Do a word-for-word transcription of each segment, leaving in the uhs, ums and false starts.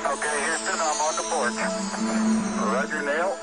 Okay, Houston, I'm on the porch. Roger, Neil.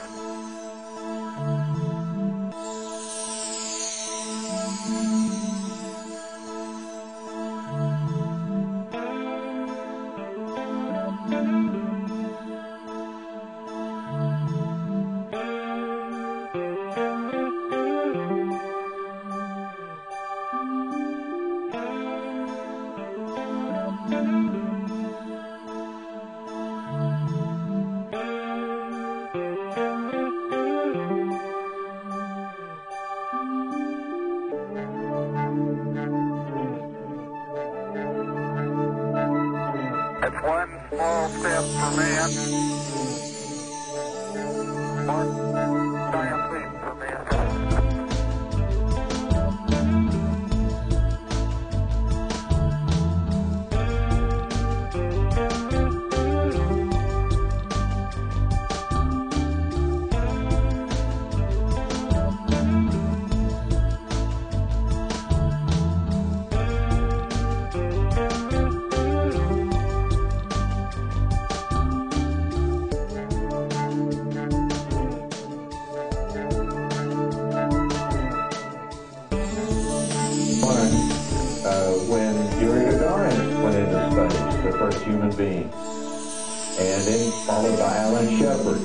Being, and then followed by Alan Shepard,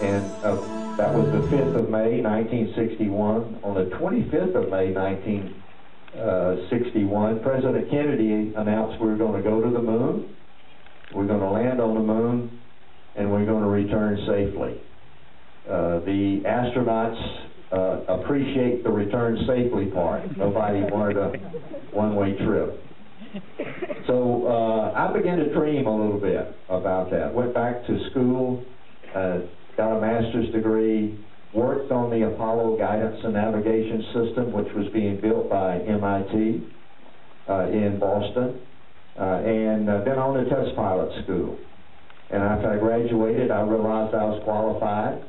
and uh, that was the fifth of May nineteen sixty-one. On the twenty-fifth of May nineteen sixty-one, President Kennedy announced we were going to go to the moon, we're going to land on the moon, and we're going to return safely. Uh, the astronauts uh, appreciate the return safely part. Nobody wanted a one-way trip. So uh, I began to dream a little bit about that. Went back to school, uh, got a master's degree, worked on the Apollo guidance and navigation system, which was being built by M I T uh, in Boston, uh, and uh, been on to test pilot school. And after I graduated, I realized I was qualified.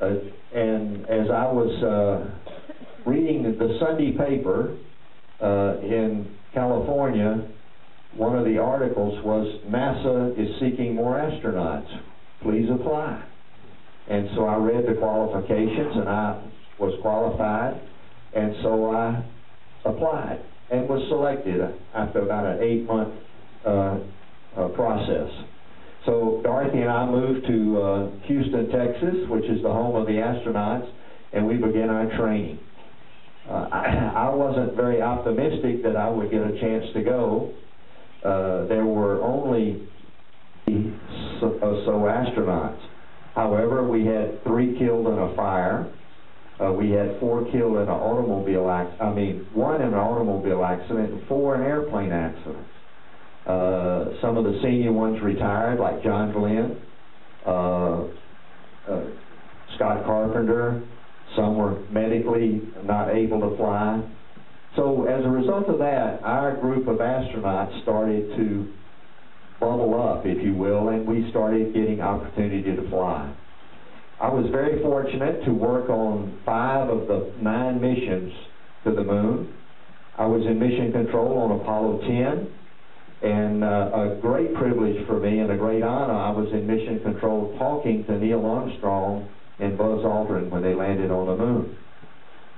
Uh, and as I was uh, reading the Sunday paper uh, in California, one of the articles was, NASA is seeking more astronauts. Please apply. And so I read the qualifications, and I was qualified, and so I applied and was selected after about an eight-month uh, uh, process. So Dorothy and I moved to uh, Houston, Texas, which is the home of the astronauts, and we began our training. Uh, I, I wasn't very optimistic that I would get a chance to go. Uh, there were only so, so astronauts. However, we had three killed in a fire. Uh, we had four killed in an automobile accident. I mean, one in an automobile accident and four in airplane accidents. Uh, some of the senior ones retired, like John Glenn, uh, uh, Scott Carpenter. Some were medically not able to fly. So as a result of that, our group of astronauts started to bubble up, if you will, and we started getting opportunity to fly. I was very fortunate to work on five of the nine missions to the moon. I was in mission control on Apollo ten, and uh, a great privilege for me and a great honor, I was in mission control talking to Neil Armstrong and Buzz Aldrin when they landed on the moon.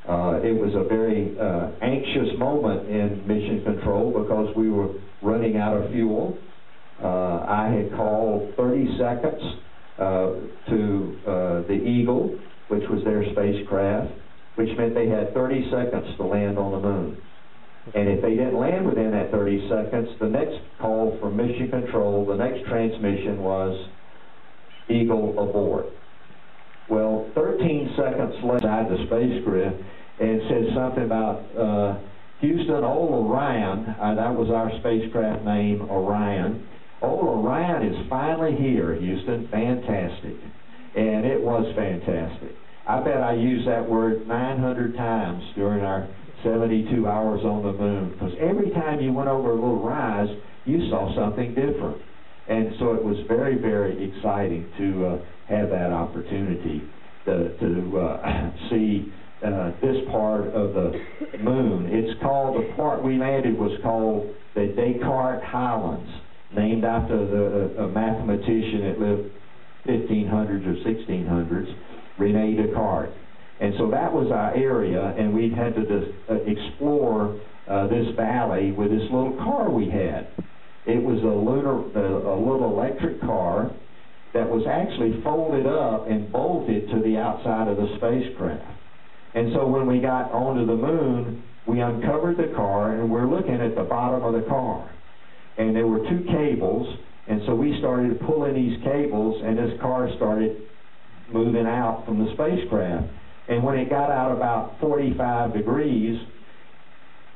Uh, it was a very uh, anxious moment in mission control because we were running out of fuel. Uh, I had called thirty seconds uh, to uh, the Eagle, which was their spacecraft, which meant they had thirty seconds to land on the moon. And if they didn't land within that thirty seconds, the next call from mission control, the next transmission was Eagle aboard. Well, thirteen seconds left inside the spacecraft, and it said something about uh, Houston, old Orion, uh, that was our spacecraft name, Orion. Old Orion is finally here, Houston, fantastic. And it was fantastic. I bet I used that word nine hundred times during our seventy-two hours on the moon, because every time you went over a little rise, you saw something different. And so it was very, very exciting to uh, have that opportunity to, to uh, see uh, this part of the moon. It's called, the part we landed was called the Descartes Highlands. named after the, a mathematician that lived fifteen hundreds or sixteen hundreds, Rene Descartes. And so that was our area, and we had to just, uh, explore uh, this valley with this little car we had. It was a, lunar, uh, a little electric car that was actually folded up and bolted to the outside of the spacecraft. And so when we got onto the moon, we uncovered the car, and we're looking at the bottom of the car. And there were two cables, and so we started pulling these cables, and this car started moving out from the spacecraft. And when it got out about forty-five degrees,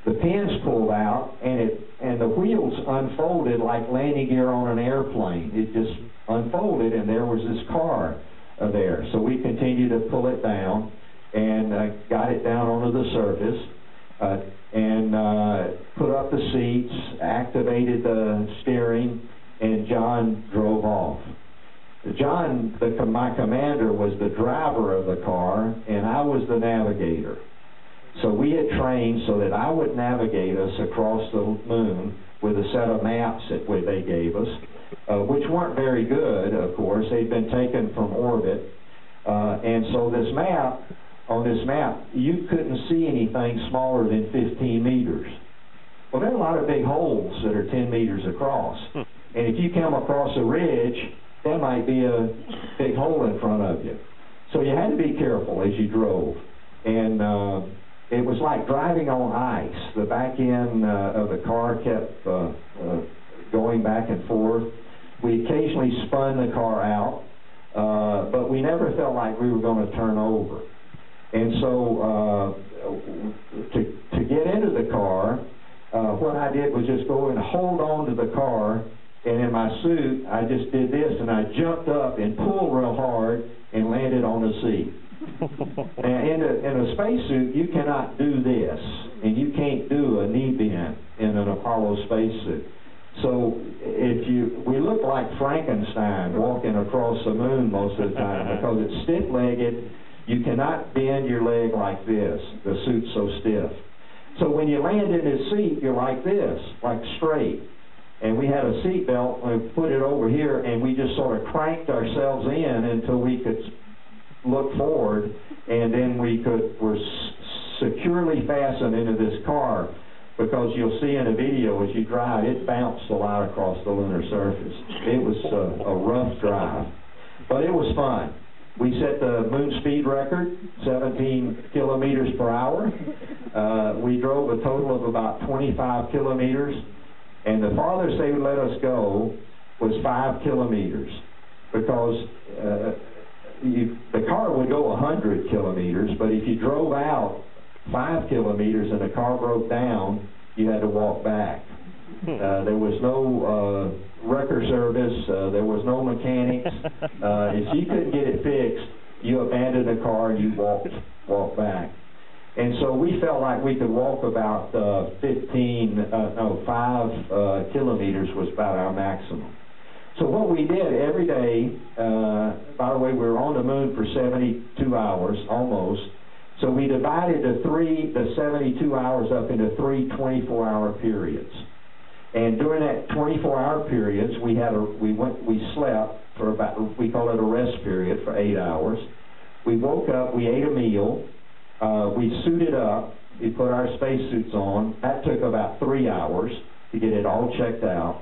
the pins pulled out, and it and the wheels unfolded like landing gear on an airplane. It just unfolded, and there was this car uh, there. So we continued to pull it down, and uh, got it down onto the surface, uh, and uh, put up the seats, activated the steering, and John drove off. John, the, my commander, was the driver of the car, and I was the navigator. So we had trained so that I would navigate us across the moon with a set of maps that they gave us, uh, which weren't very good, of course. They'd been taken from orbit. Uh, and so this map, on this map, you couldn't see anything smaller than fifteen meters. Well, there are a lot of big holes that are ten meters across. Hmm. And if you come across a ridge, there might be a big hole in front of you. So you had to be careful as you drove. And uh, it was like driving on ice. The back end uh, of the car kept uh, uh, going back and forth. We occasionally spun the car out, uh, but we never felt like we were going to turn over. And so uh, to, to get into the car, uh, what I did was just go and hold on to the car, and in my suit, I just did this, and I jumped up and pulled real hard and landed on the seat. Now, in a, in a spacesuit, you cannot do this, and you can't do a knee bend in an Apollo spacesuit. So if you, we looked like Frankenstein walking across the moon most of the time because it's stiff-legged. You cannot bend your leg like this. The suit's so stiff. So when you land in the seat, you're like this, like straight. And we had a seat belt, and put it over here, and we just sort of cranked ourselves in until we could look forward, and then we could were securely fastened into this car, because you'll see in a video as you drive, it bounced a lot across the lunar surface. It was a, a rough drive, but it was fun. We set the moon speed record, seventeen kilometers per hour. Uh, we drove a total of about twenty-five kilometers. And the farthest they would let us go was five kilometers, because uh, you, the car would go one hundred kilometers, but if you drove out five kilometers and the car broke down, you had to walk back. Uh, there was no uh, wrecker service. Uh, there was no mechanics. Uh, if you couldn't get it fixed, you abandoned the car and you walked, walked back. And so we felt like we could walk about uh, fifteen, uh, no, five uh, kilometers was about our maximum. So what we did every day, uh, by the way, we were on the moon for seventy-two hours, almost. So we divided the, three, the seventy-two hours up into three twenty-four hour periods. And during that twenty-four hour periods, we, had a, we, went, we slept for about, we call it a rest period, for eight hours. We woke up, we ate a meal. Uh, we suited up, we put our spacesuits on. That took about three hours to get it all checked out.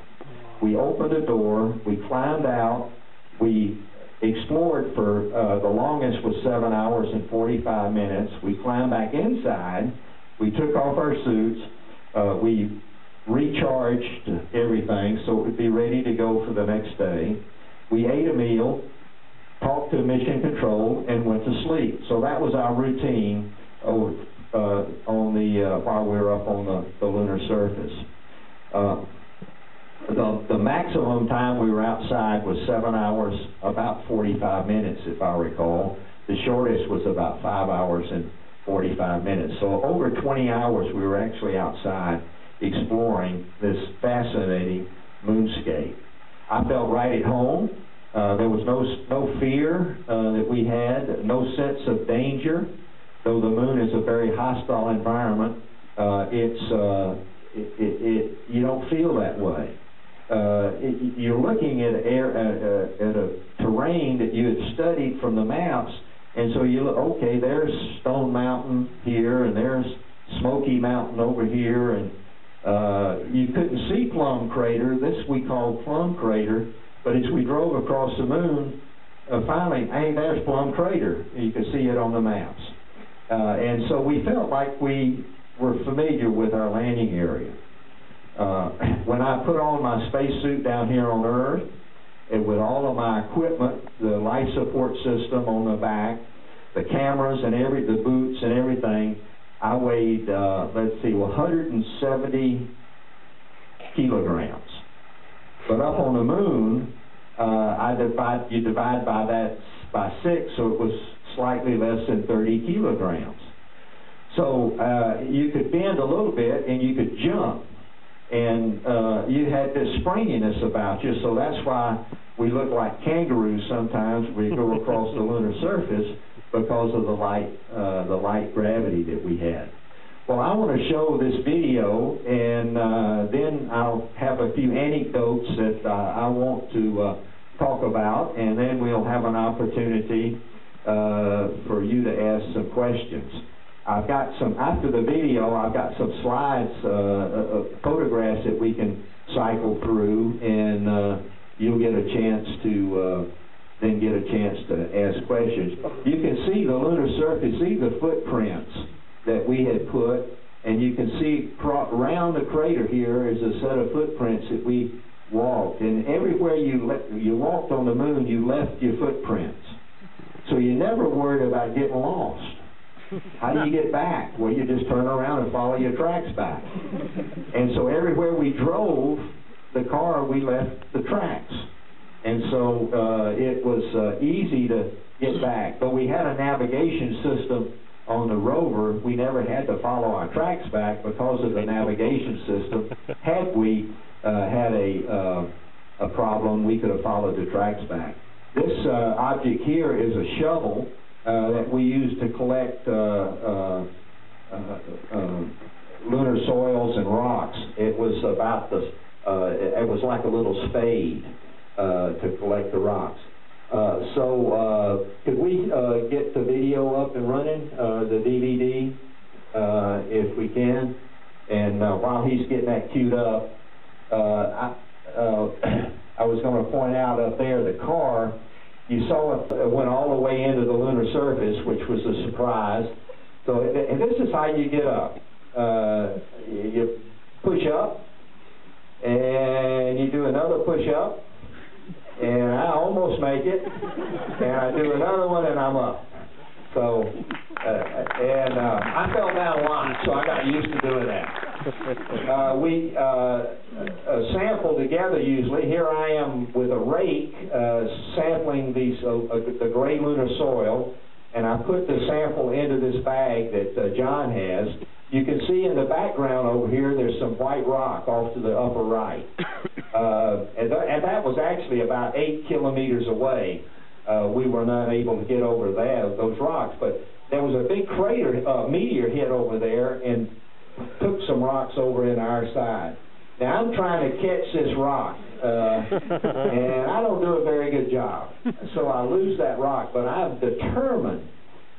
We opened a door, we climbed out, we explored for, uh, the longest was seven hours and forty-five minutes. We climbed back inside, we took off our suits, uh, we recharged everything so it would be ready to go for the next day. We ate a meal, talked to mission control, and went to sleep. So that was our routine over, uh, on the, uh, while we were up on the, the lunar surface. Uh, the, the maximum time we were outside was seven hours, about forty-five minutes, if I recall. The shortest was about five hours and forty-five minutes. So over twenty hours we were actually outside exploring this fascinating moonscape. I felt right at home. Uh, there was no, no fear uh, that we had, no sense of danger. Though the moon is a very hostile environment, uh, it's, uh, it, it, it, you don't feel that way. Uh, it, you're looking at, air, at, uh, at a terrain that you had studied from the maps, and so you look, okay, there's Stone Mountain here, and there's Smoky Mountain over here, and uh, you couldn't see Plum Crater. This we called Plum Crater, but as we drove across the moon, uh, finally, hey, there's Plum Crater. You could see it on the maps. Uh, and so we felt like we were familiar with our landing area. Uh, when I put on my spacesuit down here on Earth, and with all of my equipment, the life support system on the back, the cameras and every, the boots and everything, I weighed, uh, let's see, one hundred seventy kilograms. But up on the moon, uh, I divide, you divide by that by six, so it was slightly less than thirty kilograms. So uh, you could bend a little bit and you could jump. And uh, you had this springiness about you, so that's why we look like kangaroos sometimes when we go across the lunar surface, because of the light, uh, the light gravity that we had. Well, I want to show this video, and uh, then I'll have a few anecdotes that uh, I want to uh, talk about, and then we'll have an opportunity uh, for you to ask some questions. I've got some, after the video, I've got some slides, uh, uh, photographs that we can cycle through, and uh, you'll get a chance to, uh, then get a chance to ask questions. You can see the lunar surface, see the footprints that we had put, and you can see around the crater here is a set of footprints that we walked, and everywhere you, you walked on the moon, you left your footprints. So you never worried about getting lost. How do you get back? Well, you just turn around and follow your tracks back. And so everywhere we drove the car, we left the tracks. And so uh, it was uh, easy to get back. But we had a navigation system on the rover. We never had to follow our tracks back because of the navigation system. Had we uh, had a, uh, a problem, we could have followed the tracks back. This uh, object here is a shovel. Uh, that we use to collect uh, uh, uh, uh, lunar soils and rocks. It was about the, uh, it, it was like a little spade uh, to collect the rocks. Uh, so uh, could we uh, get the video up and running, uh, the D V D, uh, if we can? And uh, while he's getting that queued up, uh, I, uh, I was going to point out up there the car. You saw it went all the way into the lunar surface, which was a surprise. So, and this is how you get up. Uh, you push up, and you do another push up, and I almost make it, and I do another one, and I'm up. So, uh, and uh, I fell down a lot, so I got used to doing that. Uh, we uh, uh, sample together usually. Here I am with a rake uh, sampling these, uh, uh, the gray lunar soil, and I put the sample into this bag that uh, John has. You can see in the background over here there's some white rock off to the upper right. Uh, and, th and that was actually about eight kilometers away. Uh, we were not able to get over there, those rocks, but there was a big crater, uh, meteor hit over there, and took some rocks over in our side. Now, I'm trying to catch this rock, uh, and I don't do a very good job. So I lose that rock, but I'm determined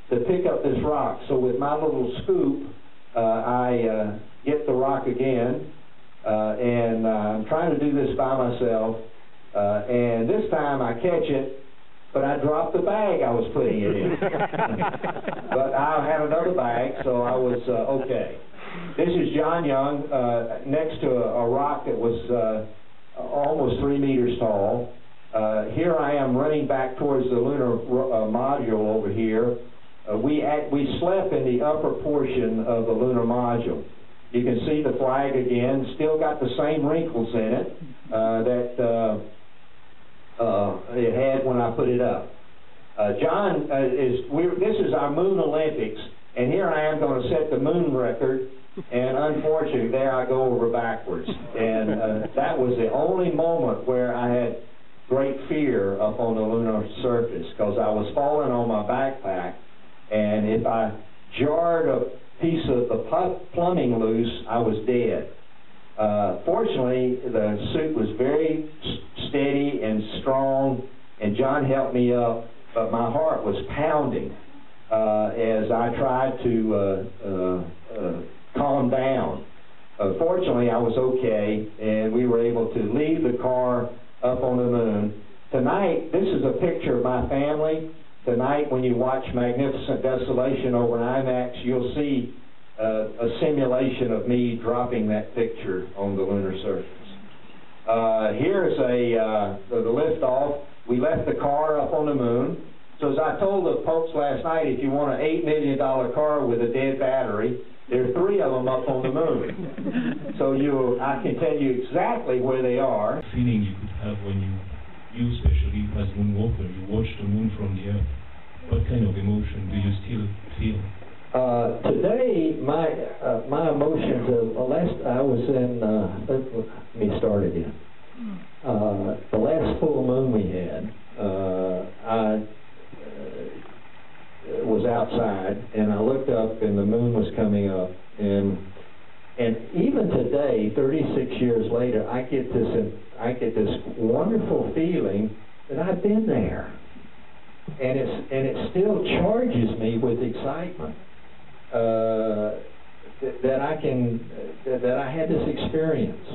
to pick up this rock. So with my little scoop, uh, I uh, get the rock again, uh, and uh, I'm trying to do this by myself, uh, and this time I catch it, but I dropped the bag I was putting it in. But I had another bag, so I was uh, okay. This is John Young uh, next to a, a rock that was uh, almost three meters tall. Uh, here I am running back towards the lunar uh, module over here. Uh, we, at, we slept in the upper portion of the lunar module. You can see the flag again, still got the same wrinkles in it uh, that uh, uh, it had when I put it up. Uh, John, uh, is we're, this is our Moon Olympics. And here I am going to set the moon record, and unfortunately, there I go over backwards. And uh, that was the only moment where I had great fear up on the lunar surface, because I was falling on my backpack, and if I jarred a piece of the plumbing loose, I was dead. Uh, fortunately, the suit was very steady and strong, and John helped me up, but my heart was pounding uh, as I tried to uh, uh, uh, calm down. Uh, fortunately, I was okay, and we were able to leave the car up on the moon. Tonight, this is a picture of my family. Tonight, when you watch Magnificent Desolation over in IMAX, you'll see uh, a simulation of me dropping that picture on the lunar surface. Uh, here's a, uh, the liftoff. We left the car up on the moon. So as I told the folks last night, if you want an eight million dollar car with a dead battery, there are three of them up on the moon. So you, I can tell you exactly where they are. The feeling you could have when you, you especially as moonwalker, you watch the moon from the Earth. What kind of emotion do you still feel? Uh, today, my uh, my emotions. Uh, last I was in. Uh, let me start again. Uh, the last full moon we had, uh, I. was outside, and I looked up, and the moon was coming up, and and even today, thirty-six years later, I get this I get this wonderful feeling that I've been there, and it's and it still charges me with excitement uh, th that I can th that I had this experience.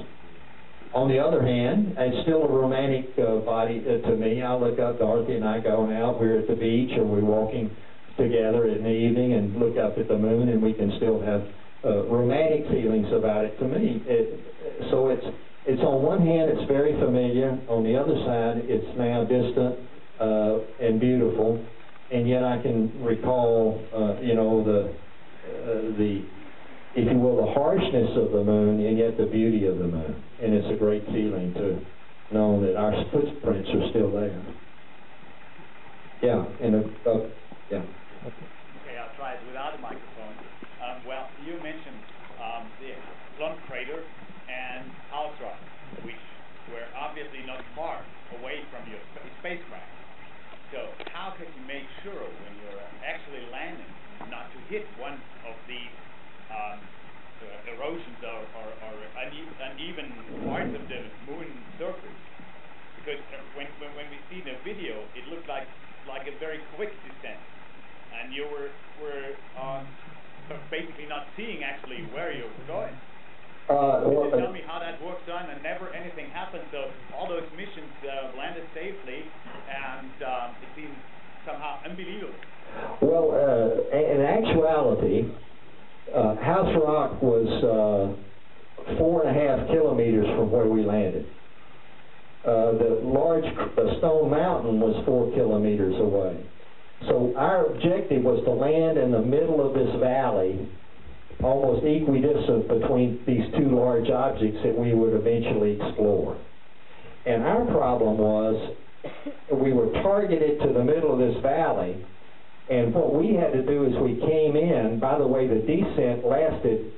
On the other hand, it's still a romantic uh, body uh, to me. I look up, Dorothy and I going out. We're at the beach, or we're walking together in the evening and look up at the moon, and we can still have uh, romantic feelings about it. To me, it, so it's it's on one hand it's very familiar, on the other side it's now distant uh, and beautiful, and yet I can recall, uh, you know, the uh, the if you will, the harshness of the moon, and yet the beauty of the moon, and it's a great feeling to know that our footprints are still there. Yeah, and a, a, yeah. Okay, I'll try it without a microphone. Um, well, you mentioned um, the Plum crater and Alsra, which were obviously not far away from your sp spacecraft. So how can you make sure when you're actually landing not to hit one of these um, uh, erosions or, or, or une uneven parts of the moon surface? Because uh, when, when, when we see the video, it looks like like a very quick descent, and you were were uh, basically not seeing actually where you were going. Uh, well, Can you tell me how that works on, and never anything happened? So all those missions uh, landed safely, and um, it seems somehow unbelievable. Well, uh, in actuality, uh, House Rock was uh, four and a half kilometers from where we landed. Uh, the large the stone mountain was four kilometers away. So our objective was to land in the middle of this valley, almost equidistant between these two large objects that we would eventually explore. And our problem was we were targeted to the middle of this valley, and what we had to do is we came in. By the way, the descent lasted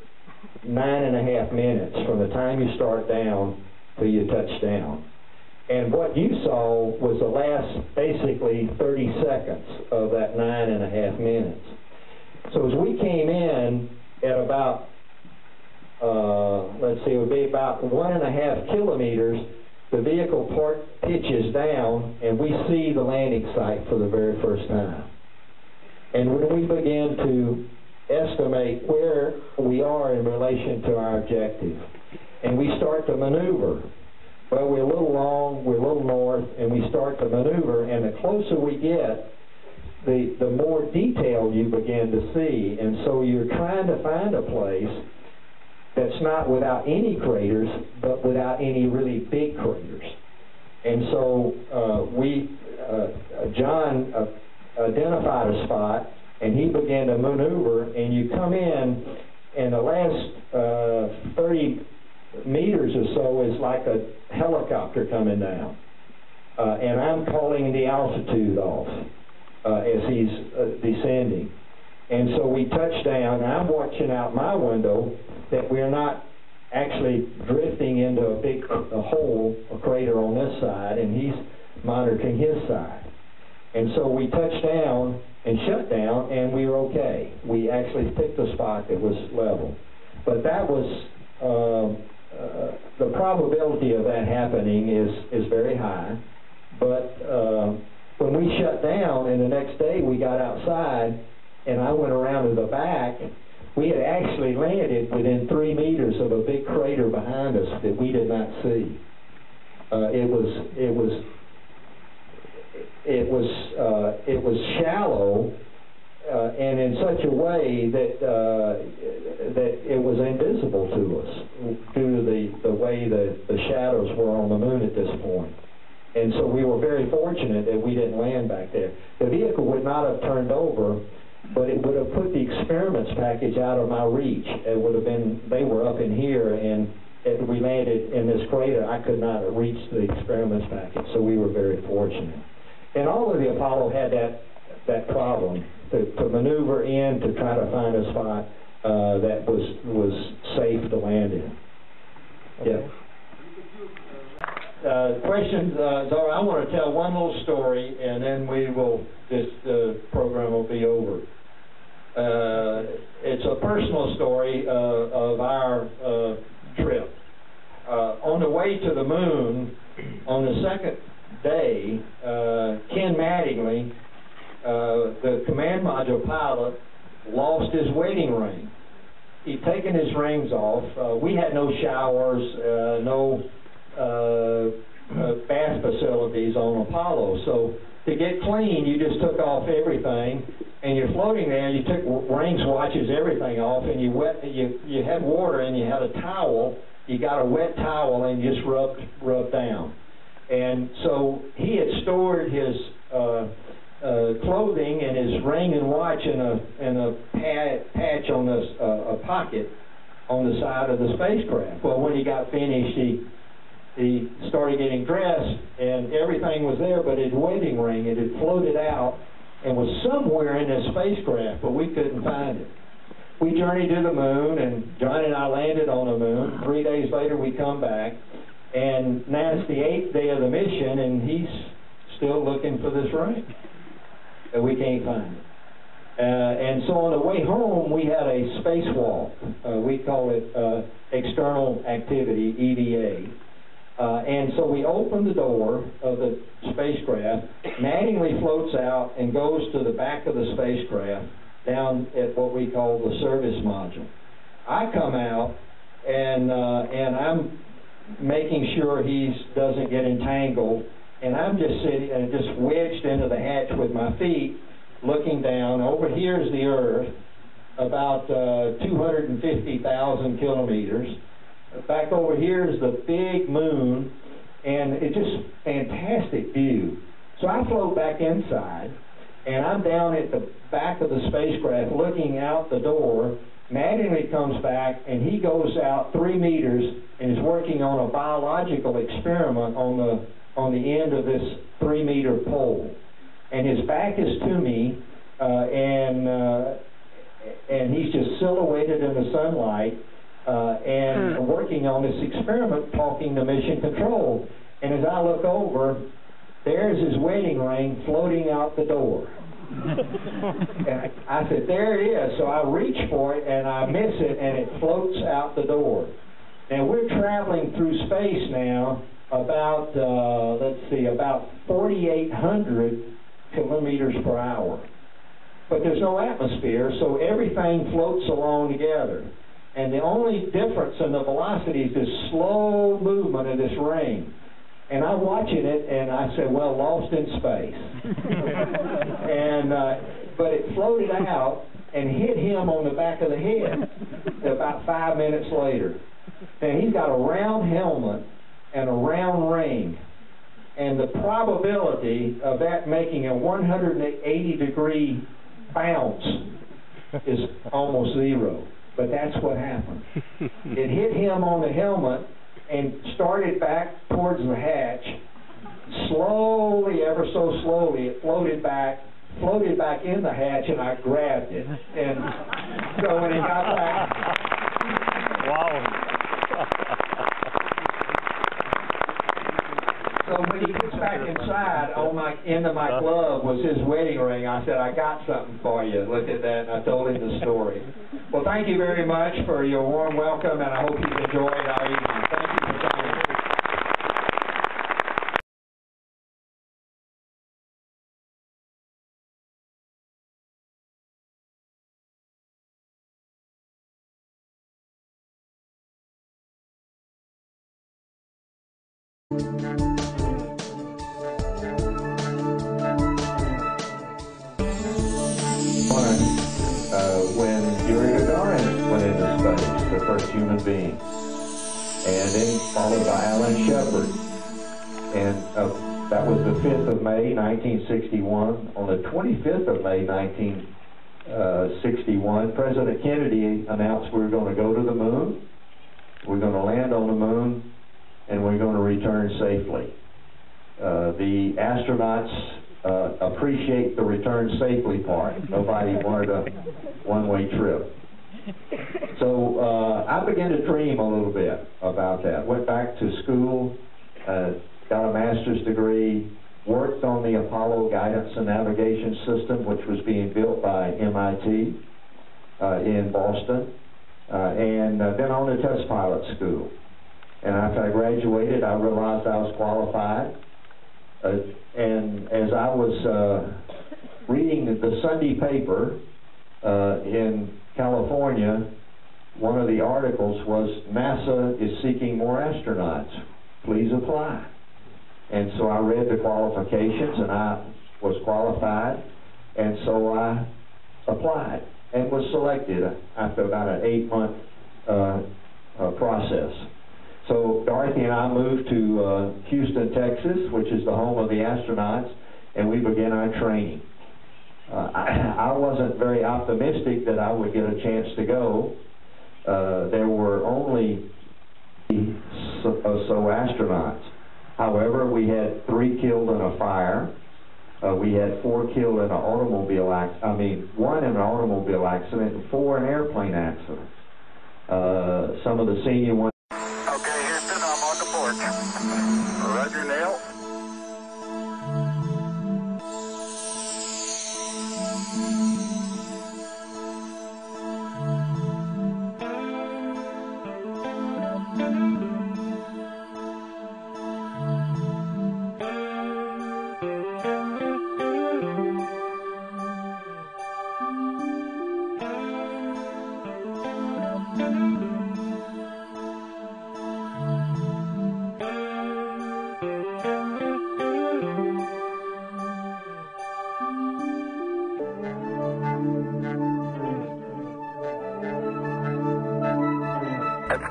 nine and a half minutes from the time you start down till you touch down. And what you saw was the last, basically, thirty seconds of that nine and a half minutes. So as we came in at about, uh, let's see, it would be about one and a half kilometers, the vehicle part pitches down, and we see the landing site for the very first time. And when we begin to estimate where we are in relation to our objective, and we start to maneuver, well, we're a little long, we're a little north, and we start to maneuver, and the closer we get, the, the more detail you begin to see. And so you're trying to find a place that's not without any craters, but without any really big craters. And so uh, we, uh, John uh, identified a spot, and he began to maneuver, and you come in, and the last uh, thirty meters or so is like a helicopter coming down, uh, and I'm calling the altitude off uh, as he's uh, descending, and so we touch down, and I'm watching out my window that we're not actually drifting into a big a hole, a crater on this side, and he's monitoring his side, and so we touch down and shut down, and we were okay. We actually picked a spot that was level, but that was uh, uh, the probability of that happening is, is very high. But uh, when we shut down and the next day we got outside and I went around to the back, we had actually landed within three meters of a big crater behind us that we did not see. Uh, it was, it was, it was, uh, it was shallow uh, and in such a way that uh, that it was invisible to us due to the the way that the shadows were on the moon at this point. And so we were very fortunate that we didn't land back there. The vehicle would not have turned over, but it would have put the experiments package out of my reach. It would have been, they were up in here, and if we landed in this crater, I could not have reached the experiments package. So we were very fortunate. And all of the Apollo had that, that problem, to, to maneuver in, to try to find a spot uh, that was, was safe to land in. Okay. Yeah. Uh, questions, uh, Zara, I want to tell one little story, and then we will, this uh, program will be over. Uh, it's a personal story uh, of our uh, trip. Uh, on the way to the moon, on the second day, uh, Ken Mattingly, uh, the command module pilot, lost his waiting ring. He'd taken his rings off. Uh, we had no showers, uh, no Uh, uh, bath facilities on Apollo. So to get clean, you just took off everything, and you're floating there. You took rings, watches, everything off, and you wet. You you had water, and you had a towel. You got a wet towel, and you just rubbed rubbed down. And so he had stored his uh, uh, clothing and his ring and watch in a in a pad, patch on this, uh, a pocket on the side of the spacecraft. Well, when he got finished, he He started getting dressed, and everything was there, but his waiting ring, it had floated out and was somewhere in his spacecraft, but we couldn't find it. We journeyed to the moon, and John and I landed on the moon. Three days later, we come back, and now it's the eighth day of the mission, and he's still looking for this ring, and we can't find it. Uh, and so on the way home, we had a spacewalk. Uh, we call it uh, external activity, E V A. Uh, and so we open the door of the spacecraft. Mattingly floats out and goes to the back of the spacecraft down at what we call the service module. I come out, and uh, and I'm making sure he doesn't get entangled, and I'm just sitting and just wedged into the hatch with my feet, looking down. Over here is the Earth, about uh, two hundred fifty thousand kilometers. Back over here is the big moon, and it's just fantastic view. So I float back inside, and I'm down at the back of the spacecraft looking out the door. Mattingly comes back, and he goes out three meters and is working on a biological experiment on the on the end of this three-meter pole. And his back is to me, uh, and uh, and he's just silhouetted in the sunlight. Uh, and hmm. working on this experiment, talking to mission control. And as I look over, there's his waiting ring floating out the door. And I, I said, there it is. So I reach for it, and I miss it, and it floats out the door. And we're traveling through space now about, uh, let's see, about forty-eight hundred kilometers per hour. But there's no atmosphere, so everything floats along together. And the only difference in the velocity is this slow movement of this ring. And I'm watching it, and I said, well, lost in space. and uh, But it floated out and hit him on the back of the head about five minutes later. And he's got a round helmet and a round ring. And the probability of that making a one hundred eighty degree bounce is almost zero. But that's what happened. It hit him on the helmet and started back towards the hatch. Slowly, ever so slowly, it floated back, floated back in the hatch, and I grabbed it. And so when it got back... Wow. So when he gets back inside, on my end of my glove was his wedding ring. I said, I got something for you. Look at that. And I told him the story. Well, thank you very much for your warm welcome, and I hope you've enjoyed our evening. Thank you for coming. Being, and then followed by Alan Shepard, and uh, that was the fifth of May nineteen sixty-one. On the twenty-fifth of May nineteen sixty-one, President Kennedy announced we were going to go to the moon, we're going to land on the moon, and we're going to return safely. Uh, the astronauts uh, appreciate the return safely part. Nobody wanted a one-way trip. So uh, I began to dream a little bit about that. Went back to school, uh, got a master's degree, worked on the Apollo guidance and navigation system, which was being built by M I T uh, in Boston, uh, and uh, then on to test pilot school. And after I graduated, I realized I was qualified. Uh, and as I was uh, reading the Sunday paper uh, in California, one of the articles was, NASA is seeking more astronauts. Please apply. And so I read the qualifications, and I was qualified, and so I applied and was selected after about an eight-month uh, uh, process. So Dorothy and I moved to uh, Houston, Texas, which is the home of the astronauts, and we began our training. Uh, I, I wasn't very optimistic that I would get a chance to go. Uh, there were only so, so astronauts. However, we had three killed in a fire. Uh, we had four killed in an automobile accident. I mean, one in an automobile accident and four in airplane accidents. Uh, some of the senior ones. Okay, Houston, I'm on the porch. Roger, Neil.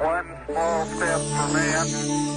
One small step for man.